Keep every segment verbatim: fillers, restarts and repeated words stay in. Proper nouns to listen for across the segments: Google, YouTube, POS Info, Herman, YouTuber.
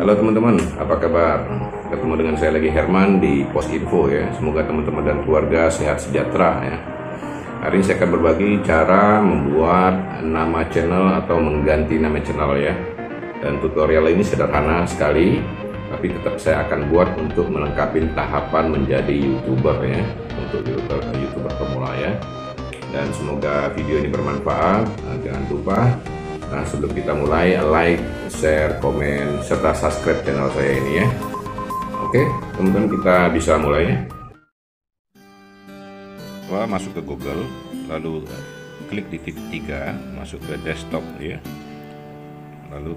Halo teman-teman, apa kabar? Ketemu dengan saya lagi, Herman, di P O S Info ya. Semoga teman-teman dan keluarga sehat sejahtera ya. Hari ini saya akan berbagi cara membuat nama channel atau mengganti nama channel ya. Dan tutorial ini sederhana sekali, tapi tetap saya akan buat untuk melengkapi tahapan menjadi YouTuber ya, untuk YouTuber, YouTuber pemula ya. Dan semoga video ini bermanfaat. Jangan lupa, nah sebelum kita mulai, like, share, komen, serta subscribe channel saya ini ya. Oke, teman-teman, kita bisa mulai ya. Wah, masuk ke Google, lalu klik di titik tiga, masuk ke desktop ya. Lalu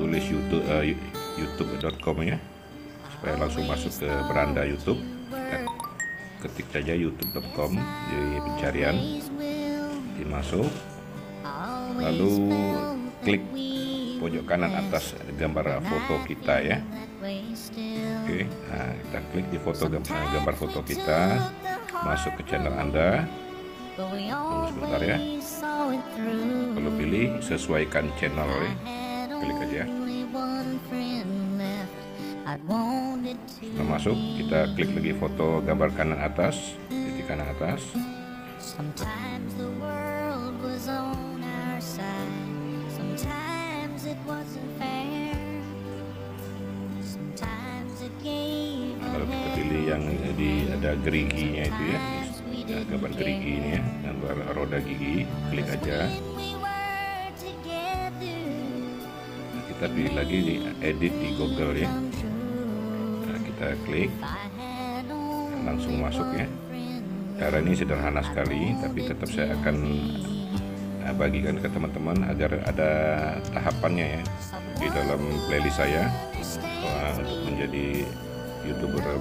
tulis YouTube, uh, youtube dot com ya, supaya langsung masuk ke beranda YouTube. Dan ketik saja youtube dot com di pencarian, dimasuk. Lalu klik pojok kanan atas gambar foto kita ya. Oke, nah kita klik di foto gambar, gambar foto kita, masuk ke channel Anda. Tunggu sebentar ya. Lalu pilih sesuaikan channel ya. Klik aja. Setelah masuk, kita klik lagi foto gambar kanan atas, titik kanan atas. Kalau kita pilih yang di ada geriginya itu ya, nah, gambar gerigi ini ya, gambar roda gigi, klik aja. Nah, kita pilih lagi di edit di Google ya. Nah, kita klik, nah, langsung masuk ya. Cara ini sederhana sekali, tapi tetap saya akan bagikan ke teman-teman agar ada tahapannya ya di dalam playlist saya untuk menjadi YouTuber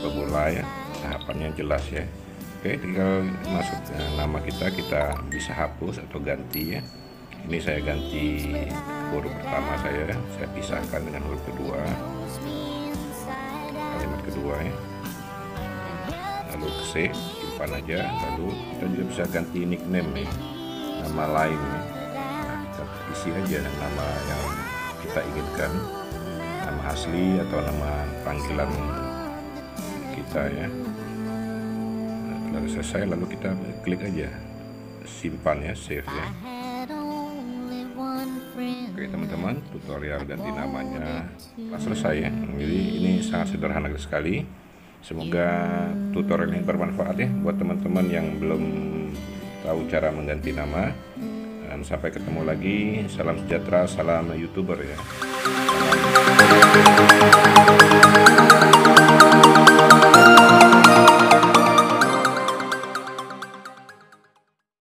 pemula ya, tahapannya jelas ya. Oke, tinggal masuk nama kita, kita bisa hapus atau ganti ya. Ini saya ganti huruf pertama saya, saya pisahkan dengan huruf kedua, kalimat kedua ya. Lalu ke save, simpan aja. Lalu kita juga bisa ganti nickname ya, nama lain. Nah, kita isi aja nama yang kita inginkan, nama asli atau nama panggilan kita ya. Nah, lalu selesai, lalu kita klik aja simpan ya, save ya. Oke teman-teman, tutorial ganti namanya telah selesai ya. Jadi ini sangat sederhana sekali. Semoga tutorial ini bermanfaat ya buat teman-teman yang belum tahu cara mengganti nama. Dan sampai ketemu lagi, salam sejahtera, salam YouTuber ya.